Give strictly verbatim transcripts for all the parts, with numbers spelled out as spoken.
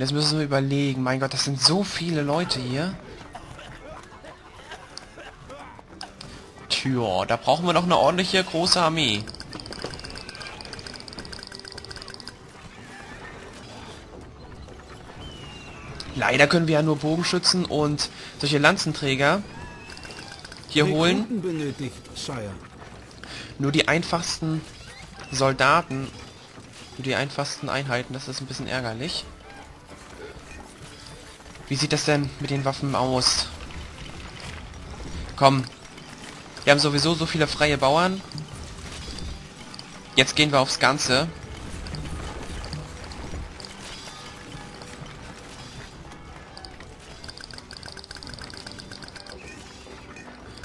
Und jetzt müssen wir überlegen. Mein Gott, das sind so viele Leute hier. Tja, da brauchen wir noch eine ordentliche große Armee. Leider können wir ja nur Bogenschützen und solche Lanzenträger hier holen. Rekruten benötigt, Sire. Nur die einfachsten Soldaten, nur die einfachsten Einheiten, das ist ein bisschen ärgerlich. Wie sieht das denn mit den Waffen aus? Komm, wir haben sowieso so viele freie Bauern. Jetzt gehen wir aufs Ganze.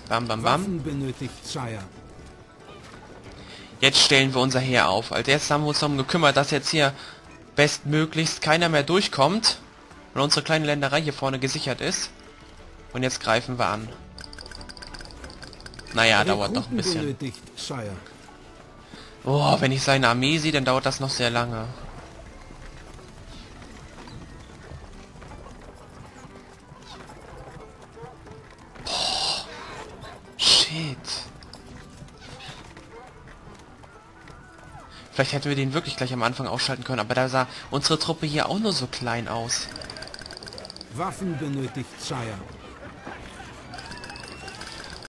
Bam, bam, bam. Jetzt stellen wir unser Heer auf. Als erstes haben wir uns darum gekümmert, dass jetzt hier bestmöglichst keiner mehr durchkommt und unsere kleine Länderei hier vorne gesichert ist. Und jetzt greifen wir an. Naja, dauert noch ein bisschen. Oh, wenn ich seine Armee sehe, dann dauert das noch sehr lange. Boah. Shit. Vielleicht hätten wir den wirklich gleich am Anfang ausschalten können, aber da sah unsere Truppe hier auch nur so klein aus. Waffen benötigt, Sire.